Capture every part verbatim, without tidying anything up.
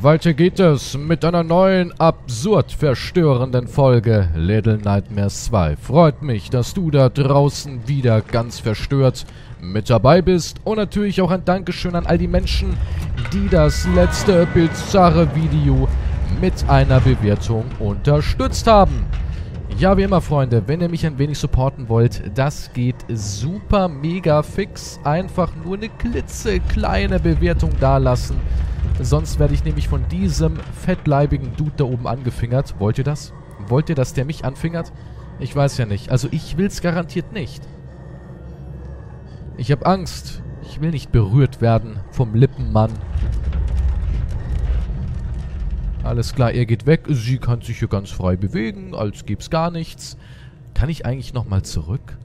Weiter geht es mit einer neuen, absurd verstörenden Folge Little Nightmares zwei. Freut mich, dass du da draußen wieder ganz verstört mit dabei bist. Und natürlich auch ein Dankeschön an all die Menschen, die das letzte bizarre Video mit einer Bewertung unterstützt haben. Ja, wie immer, Freunde, wenn ihr mich ein wenig supporten wollt, das geht super mega fix. Einfach nur eine klitzekleine Bewertung dalassen. Sonst werde ich nämlich von diesem fettleibigen Dude da oben angefingert. Wollt ihr das? Wollt ihr, dass der mich anfingert? Ich weiß ja nicht. Also ich will's garantiert nicht. Ich habe Angst. Ich will nicht berührt werden vom Lippenmann. Alles klar, er geht weg. Sie kann sich hier ganz frei bewegen, als gäb's gar nichts. Kann ich eigentlich nochmal zurück?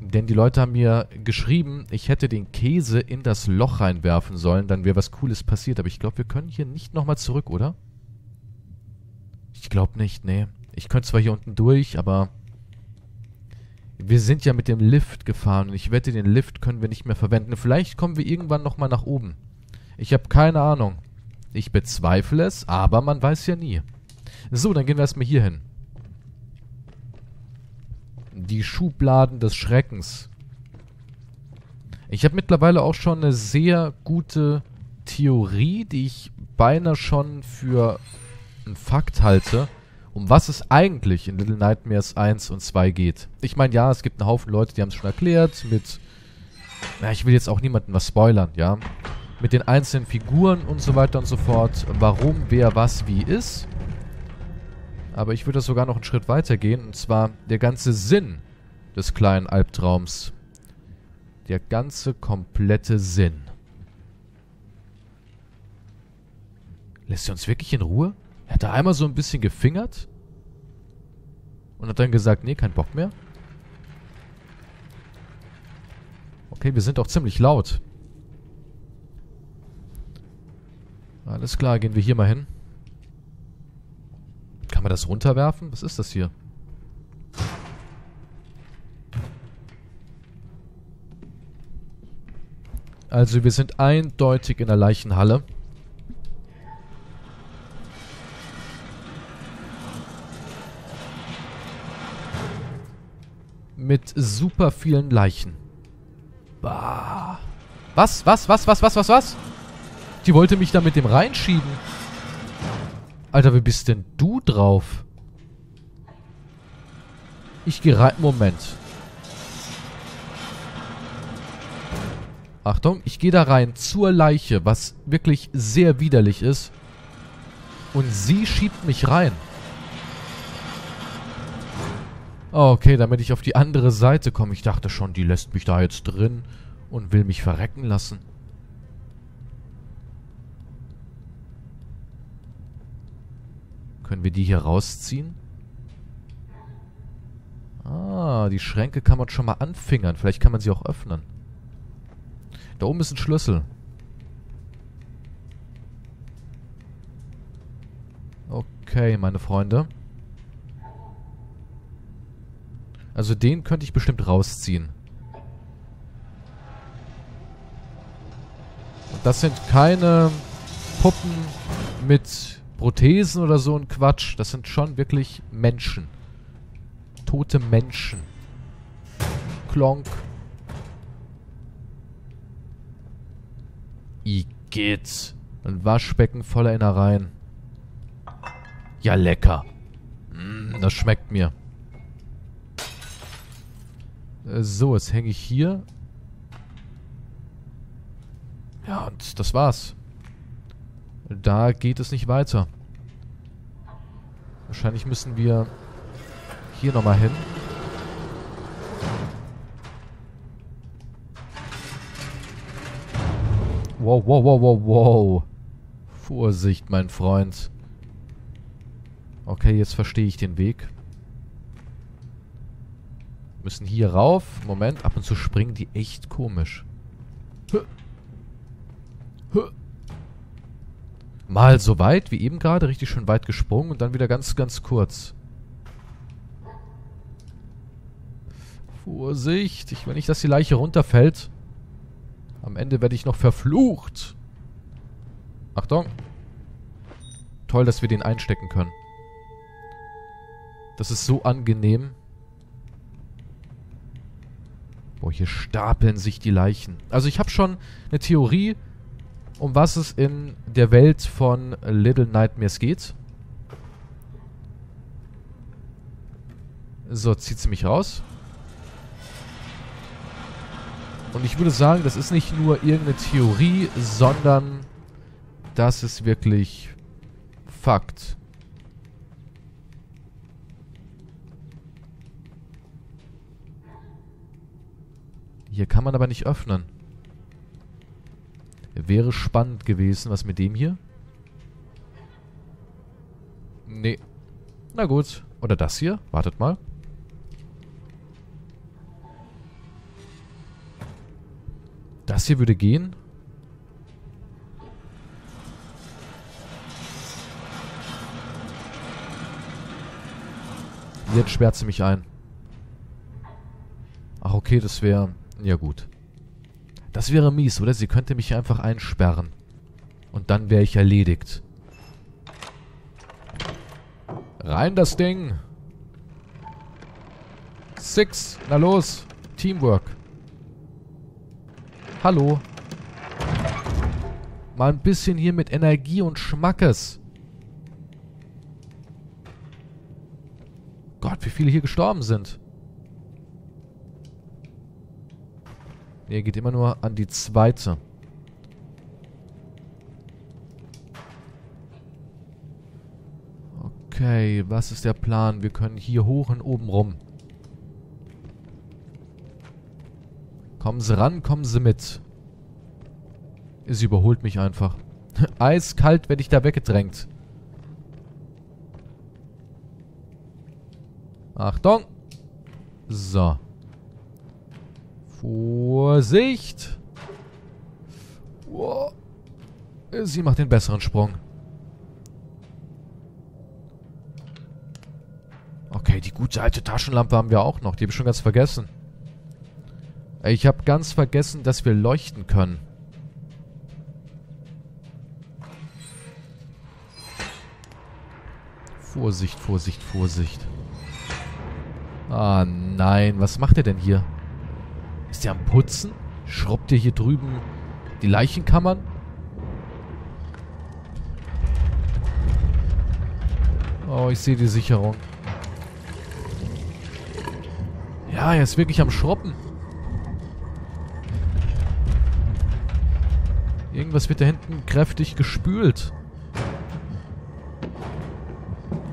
Denn die Leute haben mir geschrieben, ich hätte den Käse in das Loch reinwerfen sollen, dann wäre was Cooles passiert. Aber ich glaube, wir können hier nicht nochmal zurück, oder? Ich glaube nicht, nee. Ich könnte zwar hier unten durch, aber wir sind ja mit dem Lift gefahren. Und ich wette, den Lift können wir nicht mehr verwenden. Vielleicht kommen wir irgendwann nochmal nach oben. Ich habe keine Ahnung. Ich bezweifle es, aber man weiß ja nie. So, dann gehen wir erstmal hier hin. Die Schubladen des Schreckens. Ich habe mittlerweile auch schon eine sehr gute Theorie, die ich beinahe schon für einen Fakt halte, um was es eigentlich in Little Nightmares eins und zwei geht. Ich meine, ja, es gibt einen Haufen Leute, die haben es schon erklärt mit... Na, ich will jetzt auch niemandem was spoilern, ja. Mit den einzelnen Figuren und so weiter und so fort, warum, wer, was, wie ist... Aber ich würde sogar noch einen Schritt weiter gehen. Und zwar der ganze Sinn des kleinen Albtraums. Der ganze komplette Sinn. Lässt sie uns wirklich in Ruhe? Er hat da einmal so ein bisschen gefingert. Und hat dann gesagt, nee, kein Bock mehr. Okay, wir sind auch ziemlich laut. Alles klar, gehen wir hier mal hin. Kann man das runterwerfen? Was ist das hier? Also wir sind eindeutig in der Leichenhalle. Mit super vielen Leichen. Bah. Was? Was? Was? Was? Was? Was? Was? Die wollte mich da mit dem reinschieben. Alter, wie bist denn du drauf? Ich gehe rein... Moment. Achtung, ich gehe da rein zur Leiche, was wirklich sehr widerlich ist. Und sie schiebt mich rein. Okay, damit ich auf die andere Seite komme. Ich dachte schon, die lässt mich da jetzt drin und will mich verrecken lassen. Können wir die hier rausziehen? Ah, die Schränke kann man schon mal anfingern. Vielleicht kann man sie auch öffnen. Da oben ist ein Schlüssel. Okay, meine Freunde. Also den könnte ich bestimmt rausziehen. Und das sind keine Puppen mit... Prothesen oder so ein Quatsch. Das sind schon wirklich Menschen. Tote Menschen. Klonk. Igitt. Ein Waschbecken voller Innereien. Ja, lecker. Mm, das schmeckt mir. So, jetzt hänge ich hier. Ja, und das war's. Da geht es nicht weiter. Wahrscheinlich müssen wir hier nochmal hin. Wow, wow, wow, wow, wow. Vorsicht, mein Freund. Okay, jetzt verstehe ich den Weg. Wir müssen hier rauf. Moment, ab und zu springen die echt komisch. Höh. Höh. Mal so weit, wie eben gerade, richtig schön weit gesprungen und dann wieder ganz, ganz kurz. Vorsicht, ich will nicht, dass die Leiche runterfällt. Am Ende werde ich noch verflucht. Achtung. Toll, dass wir den einstecken können. Das ist so angenehm. Boah, hier stapeln sich die Leichen. Also ich habe schon eine Theorie, um was es in der Welt von Little Nightmares geht. So, zieht sie mich raus. Und ich würde sagen, das ist nicht nur irgendeine Theorie, sondern das ist wirklich Fakt. Hier kann man aber nicht öffnen. Wäre spannend gewesen, was mit dem hier? Nee. Na gut. Oder das hier? Wartet mal. Das hier würde gehen. Jetzt sperrt sie mich ein. Ach okay, das wäre... Ja gut. Das wäre mies, oder? Sie könnte mich einfach einsperren. Und dann wäre ich erledigt. Rein das Ding. Six. Na los. Teamwork. Hallo. Mal ein bisschen hier mit Energie und Schmackes. Gott, wie viele hier gestorben sind. Er geht immer nur an die zweite. Okay, was ist der Plan? Wir können hier hoch und oben rum. Kommen Sie ran, kommen Sie mit. Sie überholt mich einfach. Eiskalt werde ich da weggedrängt. Achtung. So. Vorsicht! Wow. Sie macht den besseren Sprung. Okay, die gute alte Taschenlampe haben wir auch noch. Die habe ich schon ganz vergessen. Ich habe ganz vergessen, dass wir leuchten können. Vorsicht, Vorsicht, Vorsicht. Ah nein, was macht er denn hier? Ist der am Putzen? Schrubbt der hier drüben die Leichenkammern? Oh, ich sehe die Sicherung. Ja, er ist wirklich am Schrubben. Irgendwas wird da hinten kräftig gespült.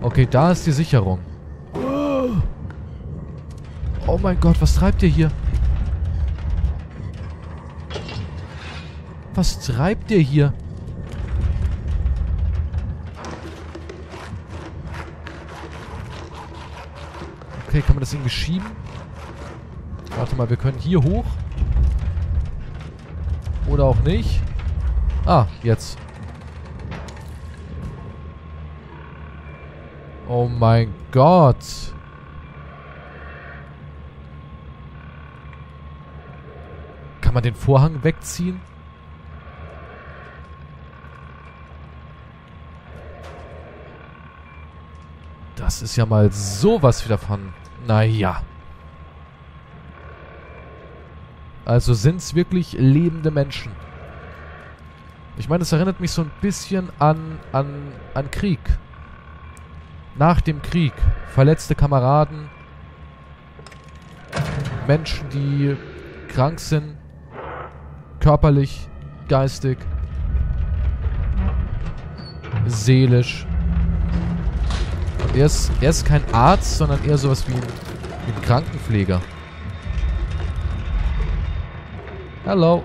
Okay, da ist die Sicherung. Oh mein Gott, was treibt ihr hier? Was treibt ihr hier? Okay, kann man das irgendwie schieben? Warte mal, wir können hier hoch. Oder auch nicht. Ah, jetzt. Oh mein Gott. Kann man den Vorhang wegziehen? Das ist ja mal sowas wieder von... Naja. Also sind es wirklich lebende Menschen. Ich meine, das erinnert mich so ein bisschen an, an, an Krieg. Nach dem Krieg. Verletzte Kameraden. Menschen, die krank sind. Körperlich, geistig, seelisch. Er ist, er ist kein Arzt, sondern eher sowas wie ein, wie ein Krankenpfleger. Hello.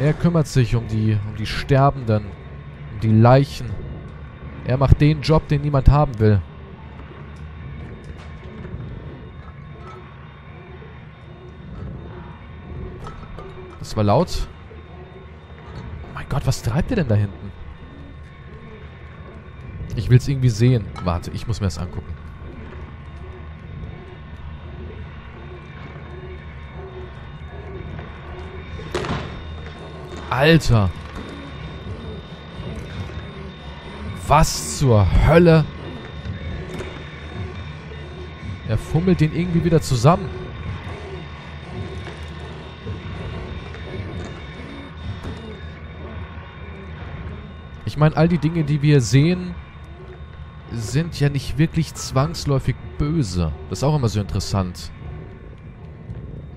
Er kümmert sich um die, um die Sterbenden, um die Leichen. Er macht den Job, den niemand haben will. Das war laut. Oh mein Gott, was treibt ihr denn da hinten? Ich will es irgendwie sehen. Warte, ich muss mir das angucken. Alter. Was zur Hölle? Er fummelt den irgendwie wieder zusammen. Ich meine, all die Dinge, die wir sehen, sind ja nicht wirklich zwangsläufig böse. Das ist auch immer so interessant.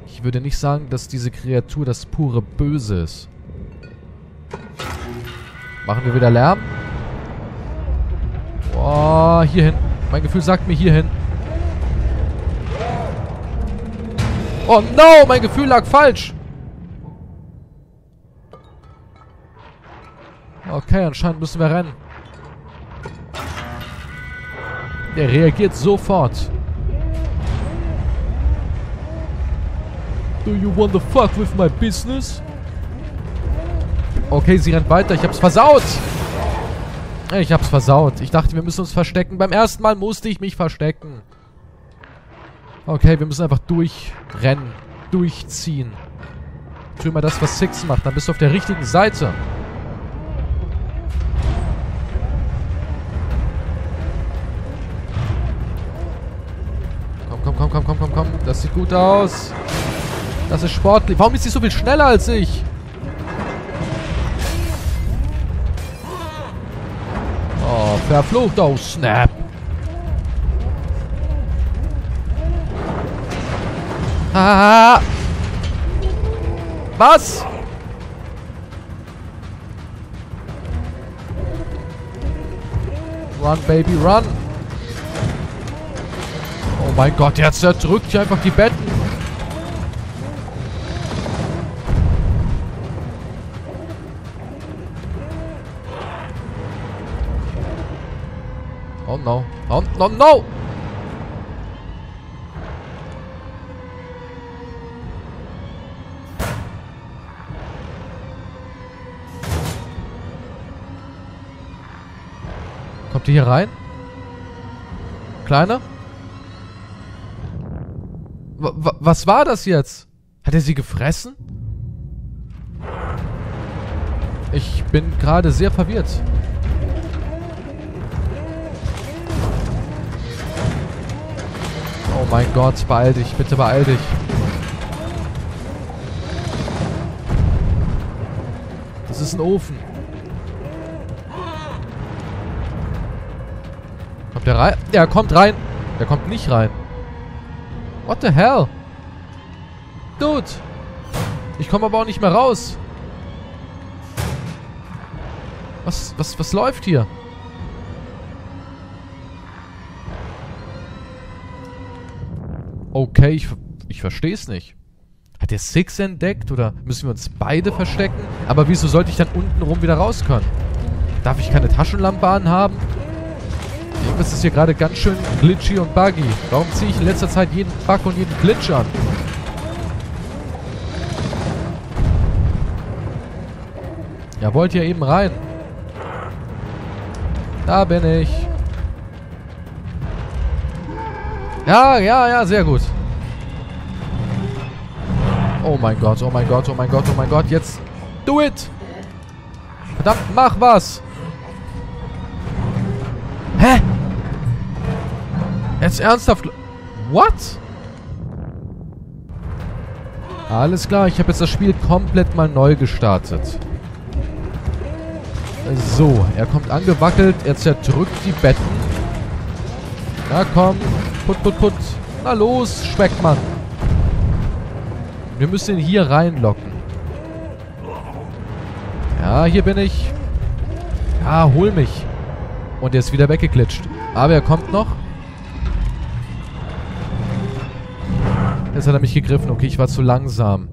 Ich würde nicht sagen, dass diese Kreatur das pure Böse ist. Machen wir wieder Lärm? Boah, hier hin. Mein Gefühl sagt mir hier hin. Oh no, mein Gefühl lag falsch. Okay, anscheinend müssen wir rennen. Der reagiert sofort. Do you want to fuck with my business? Okay, sie rennt weiter. Ich hab's versaut. Ich hab's versaut. Ich dachte, wir müssen uns verstecken. Beim ersten Mal musste ich mich verstecken. Okay, wir müssen einfach durchrennen. Durchziehen. Tu immer das, was Six macht. Dann bist du auf der richtigen Seite. Komm, komm, komm, komm, komm, komm. Das sieht gut aus. Das ist sportlich. Warum ist sie so viel schneller als ich? Oh, verflucht. Oh, snap. Ah. Was? Run, baby, run. Oh mein Gott, der zerdrückt hier einfach die Betten. Oh no. Oh no, no! Kommt ihr hier rein? Kleine? Was war das jetzt? Hat er sie gefressen? Ich bin gerade sehr verwirrt. Oh mein Gott, beeil dich. Bitte beeil dich. Das ist ein Ofen. Kommt der rein? Der kommt rein. Der kommt nicht rein. What the hell? Dude. Ich komme aber auch nicht mehr raus. Was, was, was läuft hier? Okay, ich, ich verstehe es nicht. Hat der Six entdeckt oder müssen wir uns beide verstecken? Aber wieso sollte ich dann unten rum wieder raus können? Darf ich keine Taschenlampe anhaben? Irgendwas ist hier gerade ganz schön glitchy und buggy. Warum ziehe ich in letzter Zeit jeden Bug und jeden Glitch an? Ja, wollt ihr eben rein? Da bin ich. Ja, ja, ja, sehr gut. Oh mein Gott, oh mein Gott, oh mein Gott, oh mein Gott. Jetzt, do it! Verdammt, mach was! Hä? Jetzt ernsthaft... What? Alles klar, ich habe jetzt das Spiel komplett mal neu gestartet. So, er kommt angewackelt, er zerdrückt die Betten. Na komm, put, put, put. Na los, Speckmann. Wir müssen ihn hier reinlocken. Ja, hier bin ich. Ja, hol mich. Und er ist wieder weggeklitscht. Aber er kommt noch. Jetzt hat er mich gegriffen. Okay, ich war zu langsam.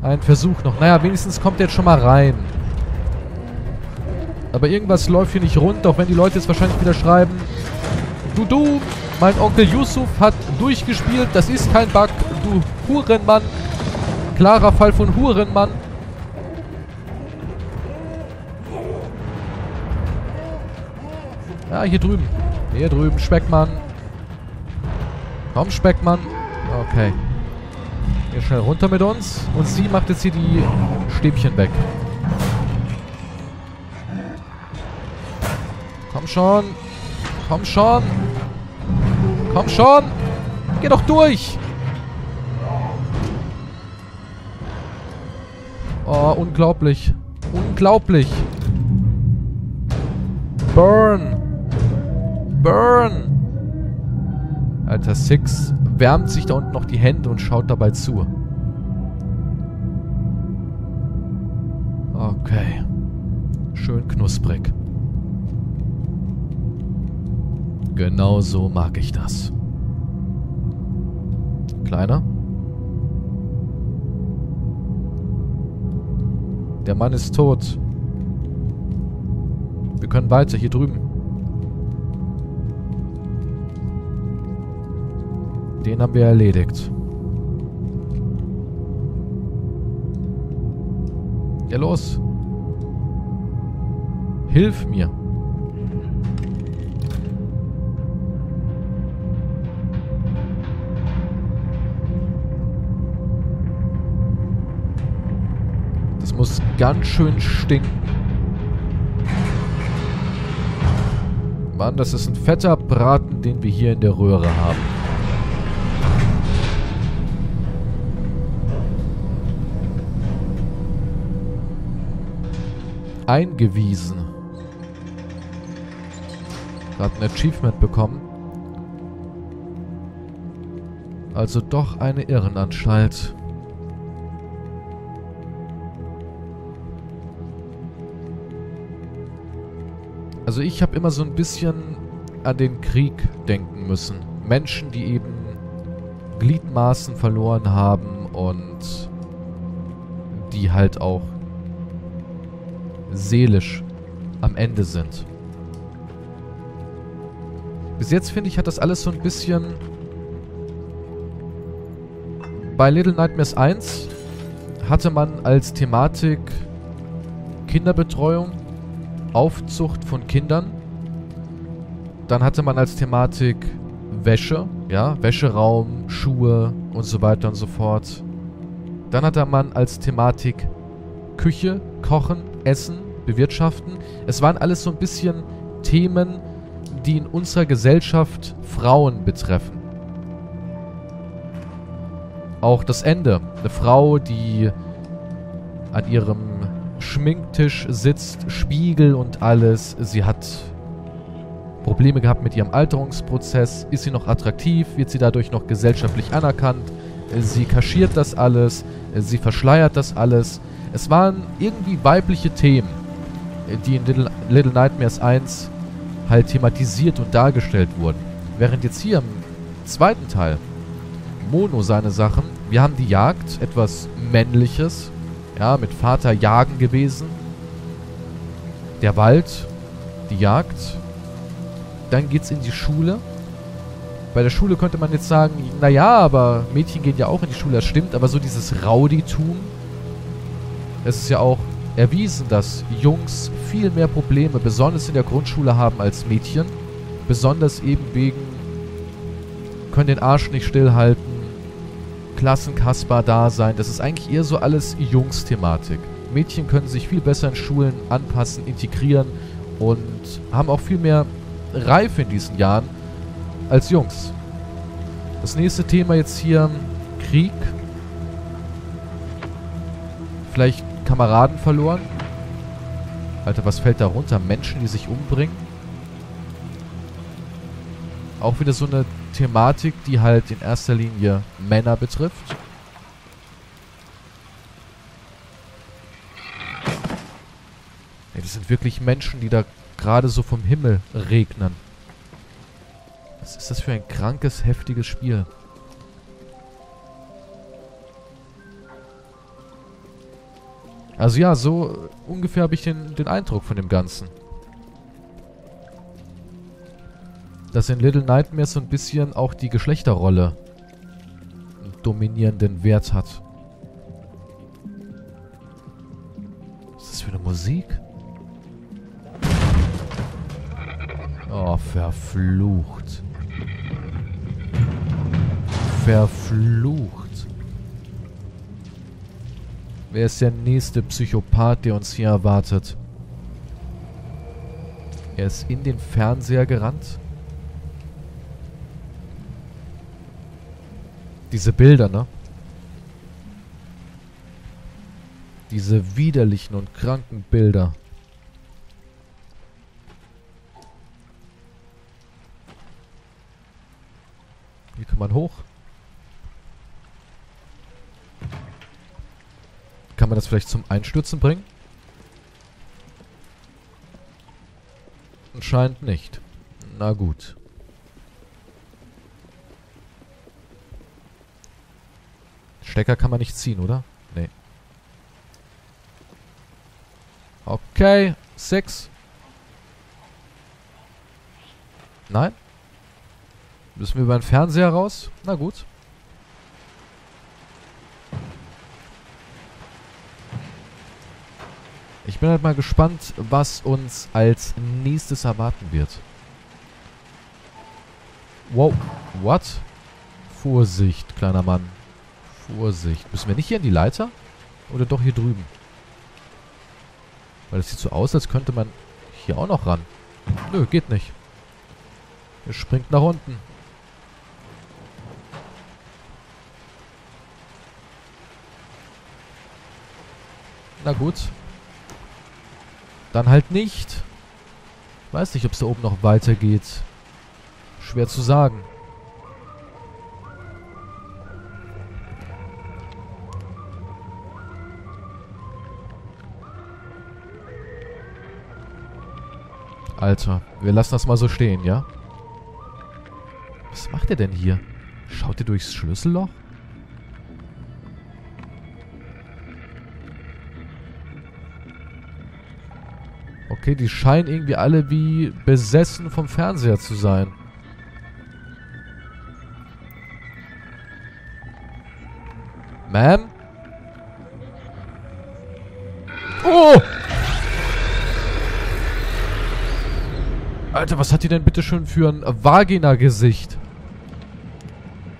Ein Versuch noch. Naja, wenigstens kommt er jetzt schon mal rein. Aber irgendwas läuft hier nicht rund, auch wenn die Leute jetzt wahrscheinlich wieder schreiben. Du, du, mein Onkel Yusuf hat durchgespielt. Das ist kein Bug. Du Hurenmann. Klarer Fall von Hurenmann. Ja, hier drüben. Hier drüben, Speckmann. Komm, Speckmann. Okay. Hier schnell runter mit uns. Und sie macht jetzt hier die Stäbchen weg. Komm schon. Komm schon. Komm schon. Geh doch durch. Oh, unglaublich. Unglaublich. Burn. Burn. Alter, Six wärmt sich da unten noch die Hände und schaut dabei zu. Okay. Schön knusprig. Genau so mag ich das. Kleiner. Der Mann ist tot. Wir können weiter, hier drüben. Den haben wir erledigt. Ja, los. Hilf mir. Das muss ganz schön stinken. Mann, das ist ein fetter Braten, den wir hier in der Röhre haben. Eingewiesen. Hat ein Achievement bekommen. Also doch eine Irrenanstalt. Also ich habe immer so ein bisschen an den Krieg denken müssen. Menschen, die eben Gliedmaßen verloren haben und die halt auch seelisch am Ende sind. Bis jetzt, finde ich, hat das alles so ein bisschen... Bei Little Nightmares eins hatte man als Thematik Kinderbetreuung, Aufzucht von Kindern. Dann hatte man als Thematik Wäsche, ja, Wäscheraum, Schuhe und so weiter und so fort. Dann hatte man als Thematik Küche, Kochen, Essen, Bewirtschaften. Es waren alles so ein bisschen Themen, die in unserer Gesellschaft Frauen betreffen. Auch das Ende. Eine Frau, die an ihrem Schminktisch sitzt, Spiegel und alles. Sie hat Probleme gehabt mit ihrem Alterungsprozess. Ist sie noch attraktiv? Wird sie dadurch noch gesellschaftlich anerkannt? Sie kaschiert das alles. Sie verschleiert das alles. Es waren irgendwie weibliche Themen, die in Little, Little Nightmares eins halt thematisiert und dargestellt wurden. Während jetzt hier im zweiten Teil Mono seine Sachen, wir haben die Jagd, etwas Männliches, ja, mit Vater jagen gewesen. Der Wald, die Jagd. Dann geht's in die Schule. Bei der Schule könnte man jetzt sagen, naja, aber Mädchen gehen ja auch in die Schule, das stimmt, aber so dieses Rowdytum. Es ist ja auch erwiesen, dass Jungs viel mehr Probleme, besonders in der Grundschule, haben als Mädchen. Besonders eben wegen, können den Arsch nicht stillhalten, Klassenkasper da sein. Das ist eigentlich eher so alles Jungs-Thematik. Mädchen können sich viel besser in Schulen anpassen, integrieren und haben auch viel mehr Reife in diesen Jahren als Jungs. Das nächste Thema jetzt hier, Krieg. Vielleicht Kameraden verloren. Alter, was fällt da runter? Menschen, die sich umbringen. Auch wieder so eine Thematik, die halt in erster Linie Männer betrifft. Ey, das sind wirklich Menschen, die da gerade so vom Himmel regnen. Was ist das für ein krankes, heftiges Spiel? Also ja, so ungefähr habe ich den, den Eindruck von dem Ganzen. Dass in Little Nightmares so ein bisschen auch die Geschlechterrolle einen dominierenden Wert hat. Was ist das für eine Musik? Oh, war verflucht. Verflucht. Wer ist der nächste Psychopath, der uns hier erwartet? Er ist in den Fernseher gerannt. Diese Bilder, ne? Diese widerlichen und kranken Bilder. Hier kann man hoch. Kann man das vielleicht zum Einstürzen bringen? Scheint nicht. Na gut. Stecker kann man nicht ziehen, oder? Nee. Okay. Sechs. Nein? Müssen wir über den Fernseher raus? Na gut. Ich bin halt mal gespannt, was uns als nächstes erwarten wird. Wow. What? Vorsicht, kleiner Mann. Vorsicht. Müssen wir nicht hier in die Leiter? Oder doch hier drüben? Weil das sieht so aus, als könnte man hier auch noch ran. Nö, geht nicht. Er springt nach unten. Na gut. Dann halt nicht. Weiß nicht, ob es da oben noch weitergeht. Schwer zu sagen. Alter, wir lassen das mal so stehen, ja? Was macht er denn hier? Schaut ihr durchs Schlüsselloch? Okay, die scheinen irgendwie alle wie besessen vom Fernseher zu sein. Ma'am? Oh! Alter, was hat die denn bitte schon für ein Vagina-Gesicht?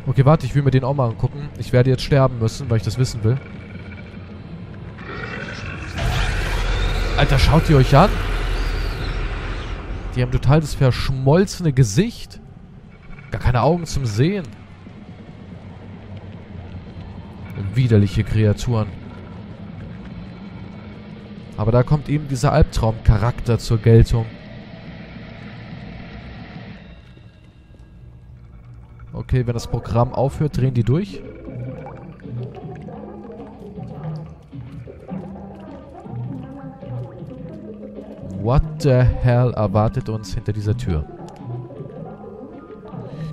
Okay, warte, ich will mir den auch mal angucken. Ich werde jetzt sterben müssen, weil ich das wissen will. Alter, schaut ihr euch an? Die haben total das verschmolzene Gesicht. Gar keine Augen zum Sehen. Widerliche Kreaturen. Aber da kommt eben dieser Albtraumcharakter zur Geltung. Okay, wenn das Programm aufhört, drehen die durch. What the hell erwartet uns hinter dieser Tür?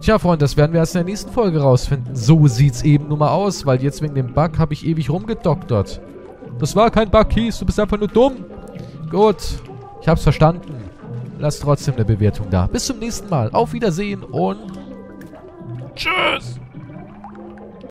Tja, Freunde, das werden wir erst in der nächsten Folge rausfinden. So sieht's eben nur mal aus, weil jetzt wegen dem Bug habe ich ewig rumgedoktert. Das war kein Bug, Kies, du bist einfach nur dumm. Gut, ich hab's verstanden. Lass trotzdem eine Bewertung da. Bis zum nächsten Mal. Auf Wiedersehen und tschüss!